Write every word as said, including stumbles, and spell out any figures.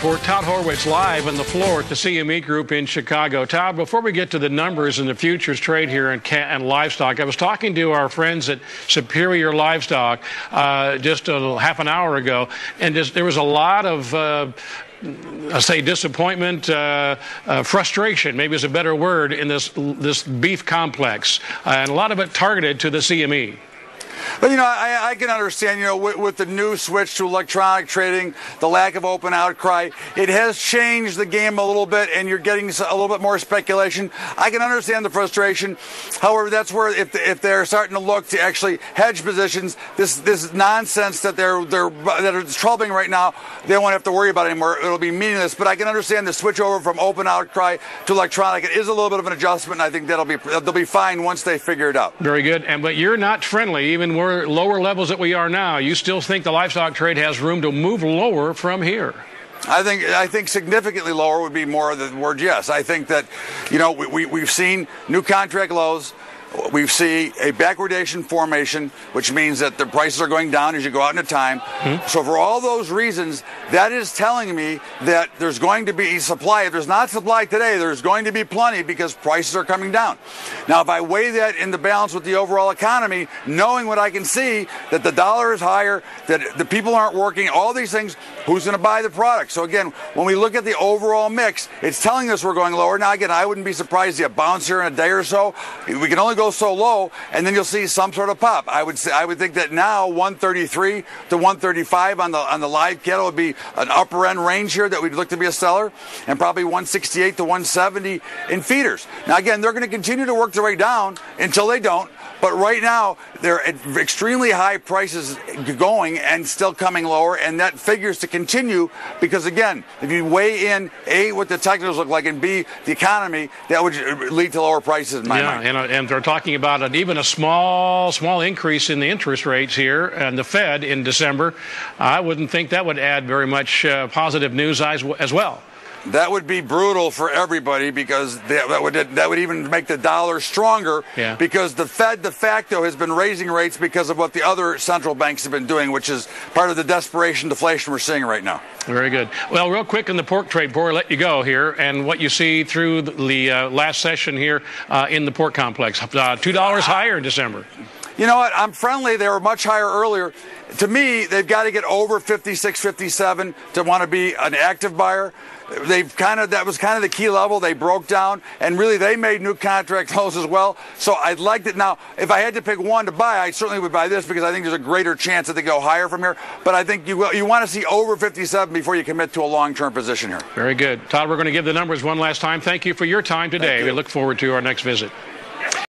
For Todd Horwitz live on the floor at the C M E Group in Chicago. Todd, before we get to the numbers and the futures trade here in cat and livestock, I was talking to our friends at Superior Livestock uh, just a half an hour ago, and just, there was a lot of, uh, I say, disappointment, uh, uh, frustration, maybe is a better word, in this, this beef complex, uh, and a lot of it targeted to the C M E. But, you know, I, I can understand, you know, with, with the new switch to electronic trading, the lack of open outcry, it has changed the game a little bit, and you're getting a little bit more speculation. I can understand the frustration. However, that's where if, if they're starting to look to actually hedge positions, this this nonsense that they're, they're that are troubling right now, they won't have to worry about it anymore. It'll be meaningless. But I can understand the switch over from open outcry to electronic. It is a little bit of an adjustment, and I think that'll be they'll be fine once they figure it out. Very good. And but you're not friendly, even. We're lower levels that we are now. You still think the livestock trade has room to move lower from here? I think I think significantly lower would be more of the word, yes. I think that, you know, we, we, we've seen new contract lows. We see a backwardation formation, which means that the prices are going down as you go out into time. Mm-hmm. So for all those reasons, that is telling me that there's going to be supply. If there's not supply today, there's going to be plenty because prices are coming down. Now, if I weigh that in the balance with the overall economy, knowing what I can see, that the dollar is higher, that the people aren't working, all these things, who's going to buy the product? So again, when we look at the overall mix, it's telling us we're going lower. Now, again, I wouldn't be surprised to see a bounce here in a day or so. We can only go Go so low, and then you'll see some sort of pop. I would say, I would think that now one thirty-three to one thirty-five on the on the live cattle would be an upper end range here that we'd look to be a seller, and probably one sixty-eight to one seventy in feeders. Now again, they're going to continue to work their way down until they don't. But right now, they're at extremely high prices going and still coming lower, and that figures to continue because, again, if you weigh in, A, what the technicals look like, and B, the economy, that would lead to lower prices in my yeah, mind. And, and they're talking about an, even a small, small increase in the interest rates here and the Fed in December. I wouldn't think that would add very much uh, positive news as, as well. That would be brutal for everybody because that would that would even make the dollar stronger yeah. because the Fed de facto has been raising rates because of what the other central banks have been doing, which is part of the desperation deflation we're seeing right now. Very good. Well, real quick in the pork trade before I let you go here, and what you see through the uh, last session here uh, in the pork complex, uh, two dollars higher in December. You know what? I'm friendly. They were much higher earlier. To me, they've got to get over fifty-six, fifty-seven to want to be an active buyer. They've kind of, that was kind of the key level. They broke down, and really they made new contract lows as well. So I liked it. Now, if I had to pick one to buy, I certainly would buy this because I think there's a greater chance that they go higher from here. But I think you will, you want to see over fifty-seven before you commit to a long-term position here. Very good. Todd, we're going to give the numbers one last time. Thank you for your time today. You. We look forward to our next visit.